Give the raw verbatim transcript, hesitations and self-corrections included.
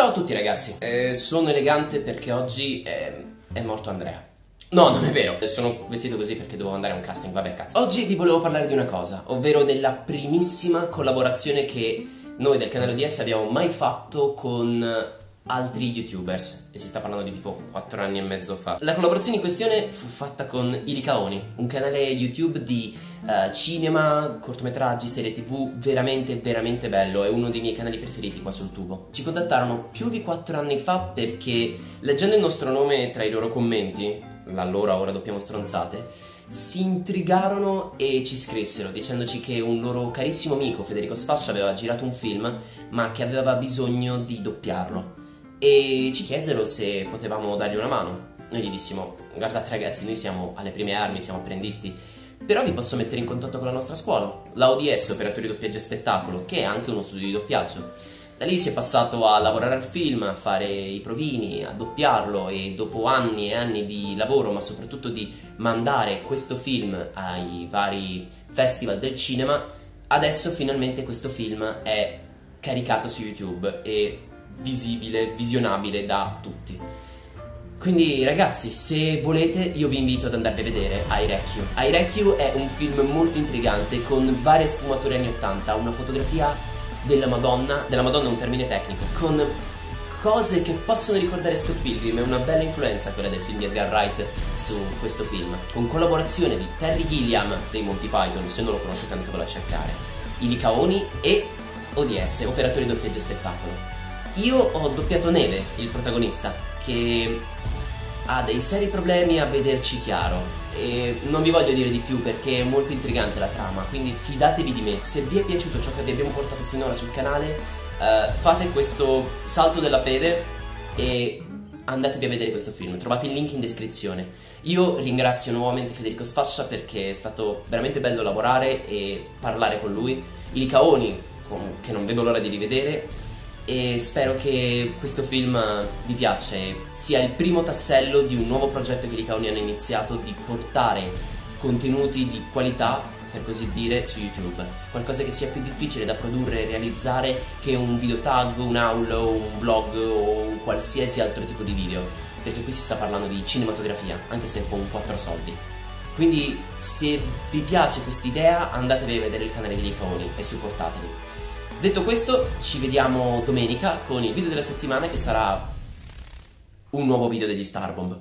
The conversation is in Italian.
Ciao a tutti ragazzi, eh, sono elegante perché oggi è, è morto Andrea. No, non è vero, sono vestito così perché dovevo andare a un casting, vabbè cazzo. Oggi vi volevo parlare di una cosa, ovvero della primissima collaborazione che noi del canale O D S abbiamo mai fatto con altri youtubers, e si sta parlando di tipo quattro anni e mezzo fa. La collaborazione in questione fu fatta con i Licaoni, un canale YouTube di uh, cinema, cortometraggi, serie tv, veramente veramente bello, è uno dei miei canali preferiti qua sul tubo. Ci contattarono più di quattro anni fa perché, leggendo il nostro nome tra i loro commenti, l'allora Ora Doppiamo Stronzate, si intrigarono e ci scrissero dicendoci che un loro carissimo amico, Federico Sfascia, aveva girato un film ma che aveva bisogno di doppiarlo, e ci chiesero se potevamo dargli una mano. Noi gli dissimo: guardate ragazzi, noi siamo alle prime armi, siamo apprendisti, però vi posso mettere in contatto con la nostra scuola, la O D S, Operatori Doppiaggio e Spettacolo, che è anche uno studio di doppiaggio. Da lì si è passato a lavorare al film, a fare i provini, a doppiarlo, e dopo anni e anni di lavoro, ma soprattutto di mandare questo film ai vari festival del cinema, adesso finalmente questo film è caricato su YouTube e visibile, visionabile da tutti. Quindi ragazzi, se volete io vi invito ad andarvi a vedere I Rec U. I Rec U è un film molto intrigante con varie sfumature anni ottanta, una fotografia della Madonna, della Madonna è un termine tecnico, con cose che possono ricordare Scott Pilgrim, è una bella influenza quella del film di Edgar Wright su questo film, con collaborazione di Terry Gilliam dei Monty Python, se non lo conoscete andatevelo a cercare, i Licaoni e O D S, Operatori Doppiaggio e Spettacolo. Io ho doppiato Neve, il protagonista, che ha dei seri problemi a vederci chiaro, e non vi voglio dire di più perché è molto intrigante la trama, quindi fidatevi di me. Se vi è piaciuto ciò che vi abbiamo portato finora sul canale, eh, fate questo salto della fede e andatevi a vedere questo film, trovate il link in descrizione. Io ringrazio nuovamente Federico Sfascia perché è stato veramente bello lavorare e parlare con lui, i Licaoni, con, che non vedo l'ora di rivedere, e spero che questo film vi piaccia, sia il primo tassello di un nuovo progetto che i Licaoni hanno iniziato di portare contenuti di qualità, per così dire, su YouTube. Qualcosa che sia più difficile da produrre e realizzare che un video tag, un haul, un vlog o un qualsiasi altro tipo di video, perché qui si sta parlando di cinematografia, anche se con quattro soldi. Quindi se vi piace questa idea andatevi a vedere il canale dei Licaoni e supportateli. Detto questo, ci vediamo domenica con il video della settimana, che sarà un nuovo video degli Starbomb.